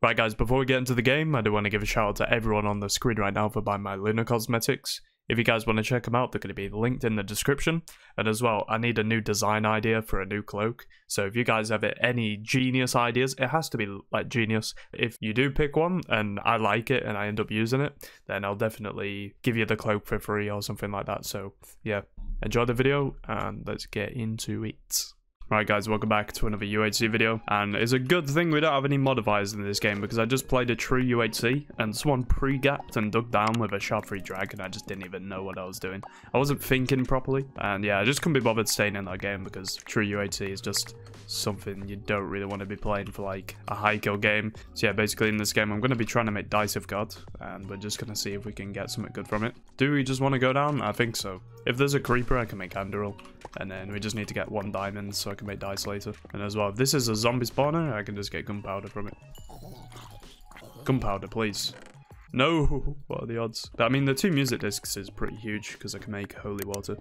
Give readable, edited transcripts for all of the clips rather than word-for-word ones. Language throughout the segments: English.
Right guys, before we get into the game, I do want to give a shout out to everyone on the screen right now for buying my Lunar cosmetics. If you guys want to check them out, they're going to be linked in the description. And as well, I need a new design idea for a new cloak. So if you guys have any genius ideas, it has to be like genius. If you do pick one and I like it and I end up using it, then I'll definitely give you the cloak for free or something like that. So yeah, enjoy the video and let's get into it. Right guys, welcome back to another UHC video, and it's a good thing we don't have any modifiers in this game because I just played a true UHC and someone pre-gapped and dug down with a sharp 3 drag and I just didn't even know what I was doing. I wasn't thinking properly, and yeah, I just couldn't be bothered staying in that game because true UHC is just something you don't really want to be playing for like a high kill game. So yeah, basically in this game I'm going to be trying to make Dice of God and we're just going to see if we can get something good from it. Do we just want to go down? I think so. If there's a creeper I can make Enderal, and then we just need to get 1 diamond so I can make dice later. And as well, if this is a zombie spawner, I can just get gunpowder from it. Gunpowder, please. No! What are the odds? I mean, the 2 music discs is pretty huge because I can make holy water,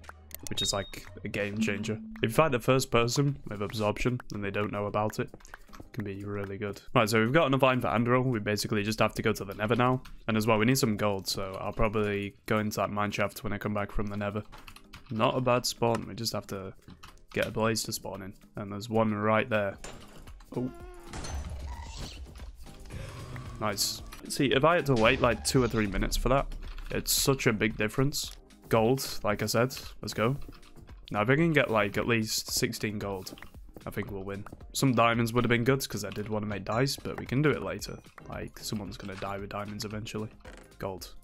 which is like a game changer. If you find the first person with absorption and they don't know about it, it can be really good. Right, so we've got enough iron for Andro. We basically just have to go to the nether now. And as well, we need some gold, so I'll probably go into that mineshaft when I come back from the nether. Not a bad spawn, we just have to get a blaze to spawn in, and there's one right there. Oh, nice. See, if I had to wait like 2 or 3 minutes for that, it's such a big difference. Gold, like I said, let's go. Now if I can get like at least 16 gold, I think we'll win. Some diamonds would have been good because I did want to make dice, but we can do it later. Like, someone's gonna die with diamonds eventually. Gold.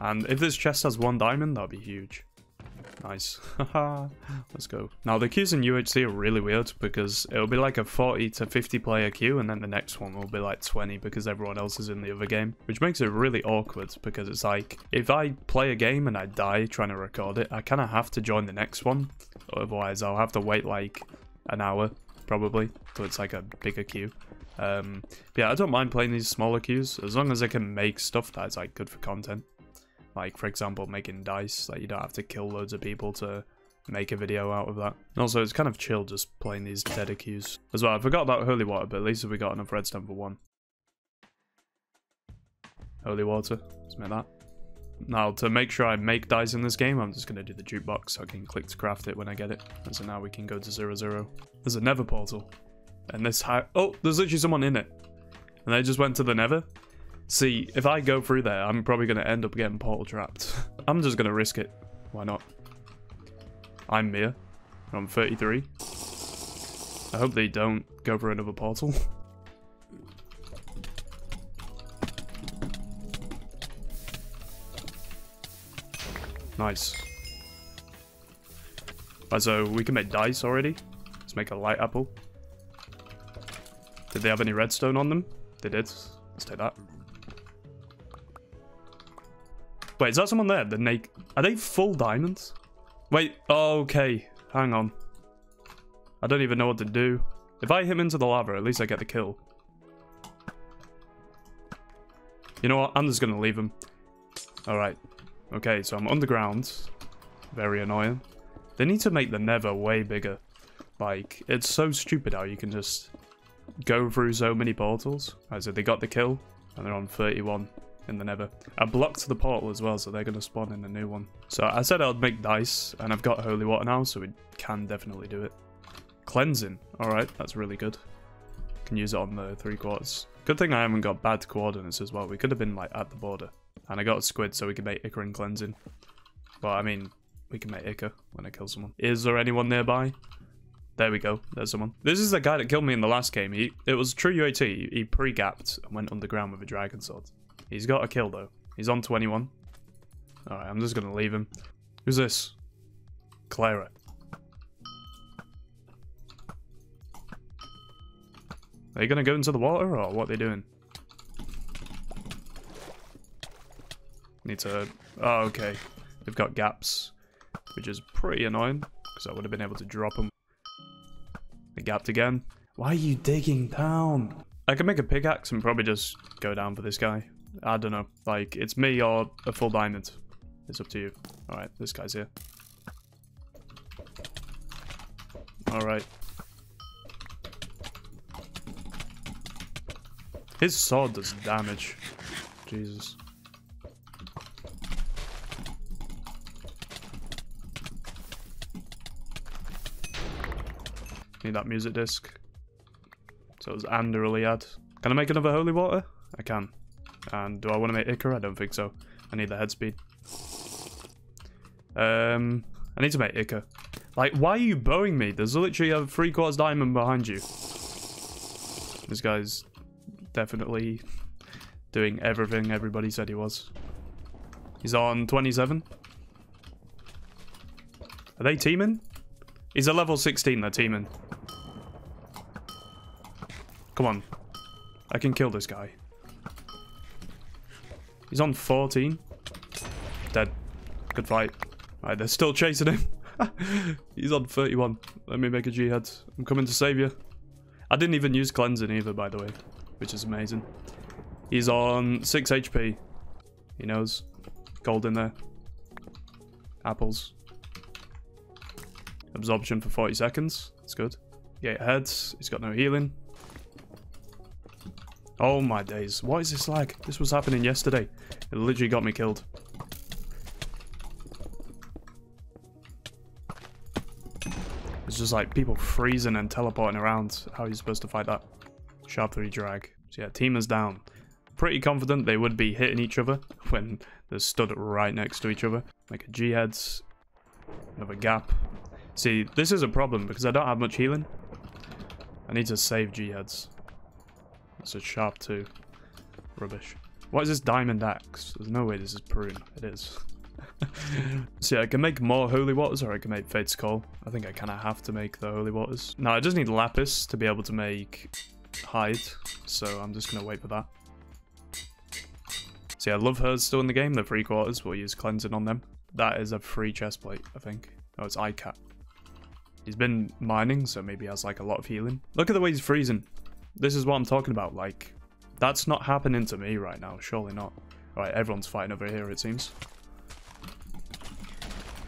And if this chest has 1 diamond, that'll be huge. Nice. Haha. Let's go. Now the queues in UHC are really weird because it'll be like a 40 to 50 player queue and then the next one will be like 20 because everyone else is in the other game, which makes it really awkward because it's like if I play a game and I die trying to record it, I kind of have to join the next one, otherwise I'll have to wait like an hour probably, so it's like a bigger queue. But yeah, I don't mind playing these smaller queues as long as I can make stuff that's like good for content. Like, for example, making dice, like you don't have to kill loads of people to make a video out of that. And also, it's kind of chill just playing these dead queues. As well, I forgot about holy water, but at least we got enough redstone for 1. Holy water, let's make that. Now, to make sure I make dice in this game, I'm just going to do the jukebox so I can click to craft it when I get it. And so now we can go to 0, 0. There's a nether portal. And this high... Oh, there's literally someone in it. And they just went to the nether. See, if I go through there, I'm probably going to end up getting portal trapped. I'm just going to risk it. Why not? I'm Mir. I'm 33. I hope they don't go for another portal. Nice. Right, so we can make dice already. Let's make a light apple. Did they have any redstone on them? They did. Let's take that. Wait, is that someone there? The naked? Are they full diamonds? Wait, oh, okay. Hang on. I don't even know what to do. If I hit him into the lava, at least I get the kill. You know what? I'm just going to leave him. Alright. Okay, so I'm underground. Very annoying. They need to make the nether way bigger. Like, it's so stupid how you can just go through so many portals. Alright, so they got the kill, and they're on 31. In the nether. I blocked the portal as well, so they're going to spawn in a new one. So I said I'd make dice, and I've got holy water now, so we can definitely do it. Cleansing. Alright, that's really good. Can use it on the 3 quarters. Good thing I haven't got bad coordinates as well. We could have been, like, at the border. And I got a squid, so we can make ichor and cleansing. Well, I mean, we can make ichor when I kill someone. Is there anyone nearby? There we go. There's someone. This is the guy that killed me in the last game. It was true UAT. He pre-gapped and went underground with a dragon sword. He's got a kill, though. He's on 21. Alright, I'm just going to leave him. Who's this? Clara. Are you going to go into the water, or what are they doing? Need to... Oh, okay. They've got gaps, which is pretty annoying, because I would have been able to drop them. They gapped again. Why are you digging down? I can make a pickaxe and probably just go down for this guy. I don't know, like, it's me or a full diamond. It's up to you. Alright, this guy's here. Alright. His sword does damage. Jesus. Need that music disc. So it was Ander Eliad. Can I make another holy water? I can. And do I want to make ichor? I don't think so. I need the head speed. I need to make ichor. Like, why are you bowing me? There's literally a 3/4 diamond behind you. This guy's definitely doing everything everybody said he was. He's on 27. Are they teaming? He's a level 16, they're teaming. Come on. I can kill this guy. He's on 14. Dead. Good fight. All right, they're still chasing him. He's on 31. Let me make a G-head. I'm coming to save you. I didn't even use cleansing either, by the way, which is amazing. He's on 6 HP. He knows. Gold in there. Apples. Absorption for 40 seconds. That's good. 8 heads. He's got no healing. Oh my days. What is this lag? This was happening yesterday. It literally got me killed. It's just like people freezing and teleporting around. How are you supposed to fight that? Sharp 3 drag. So yeah, team is down. Pretty confident they would be hitting each other when they're stood right next to each other. Like a G-heads. Another gap. See, this is a problem because I don't have much healing. I need to save G-heads. It's a sharp 2. Rubbish. What is this diamond axe? There's no way this is prune. It is. So yeah, I can make more holy waters or I can make Fate's Call. I think I kind of have to make the holy waters. No, I just need lapis to be able to make hide. So I'm just going to wait for that. So yeah, Love Herd's still in the game. They're 3/4. We'll use cleansing on them. That is a free chest plate, I think. Oh, it's iCat. He's been mining, so maybe he has like a lot of healing. Look at the way he's freezing. This is what I'm talking about, like, that's not happening to me right now, surely not. Alright, everyone's fighting over here, it seems.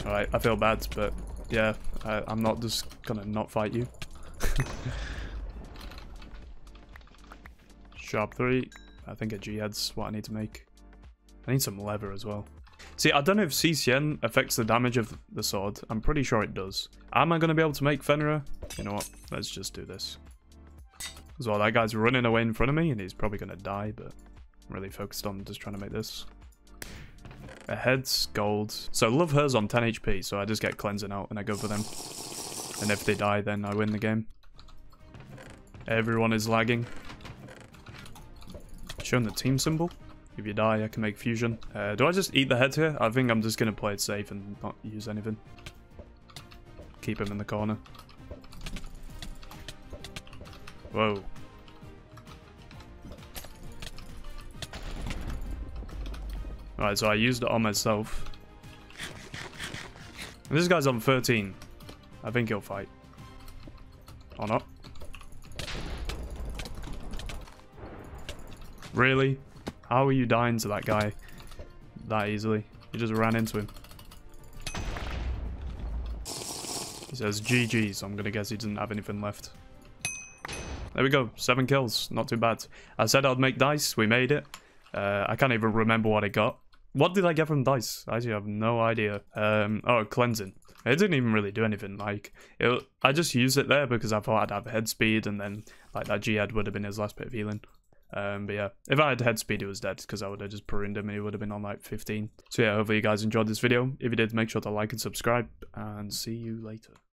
Alright, I feel bad, but yeah, I'm not just gonna not fight you. Sharp 3, I think a G-head's what I need to make. I need some leather as well. See, I don't know if CCN affects the damage of the sword, I'm pretty sure it does. Am I gonna be able to make Fenrir? You know what, let's just do this. Well, that guy's running away in front of me and he's probably gonna die, but I'm really focused on just trying to make this. A head's gold. So Love Her's on 10 HP, so I just get cleansing out and I go for them. And if they die, then I win the game. Everyone is lagging. Showing the team symbol. If you die, I can make fusion. Do I just eat the head here? I think I'm just gonna play it safe and not use anything. Keep him in the corner. Whoa. Alright, so I used it on myself. And this guy's on 13. I think he'll fight. Or not. Really? How are you dying to that guy that easily? You just ran into him. He says GG, so I'm gonna guess he doesn't have anything left. There we go, 7 kills, not too bad. I said I'd make dice, we made it. I can't even remember what I got. What did I get from dice? I actually have no idea. Oh, cleansing. It didn't even really do anything, like, I just used it there because I thought I'd have head speed and then, like, that G-head would have been his last bit of healing. But yeah, if I had head speed, he was dead because I would have just pruned him and he would have been on, like, 15. So yeah, hopefully you guys enjoyed this video. If you did, make sure to like and subscribe and see you later.